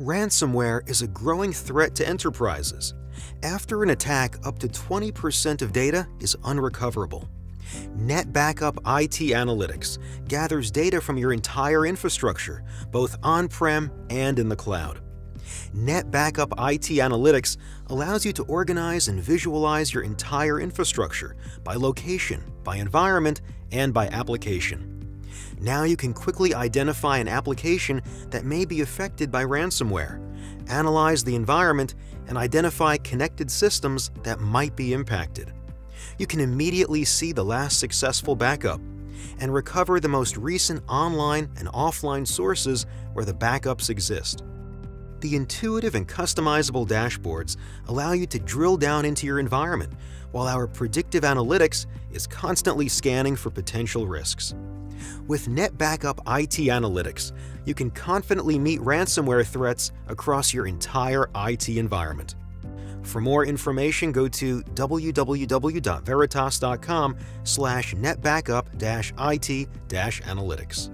Ransomware is a growing threat to enterprises. After an attack, up to 20% of data is unrecoverable. NetBackup IT Analytics gathers data from your entire infrastructure, both on-prem and in the cloud. NetBackup IT Analytics allows you to organize and visualize your entire infrastructure by location, by environment, and by application. Now you can quickly identify an application that may be affected by ransomware, analyze the environment, and identify connected systems that might be impacted. You can immediately see the last successful backup and recover the most recent online and offline sources where the backups exist. The intuitive and customizable dashboards allow you to drill down into your environment, while our predictive analytics is constantly scanning for potential risks. With NetBackup IT Analytics, you can confidently meet ransomware threats across your entire IT environment. For more information, go to www.veritas.com/netbackup-IT-analytics.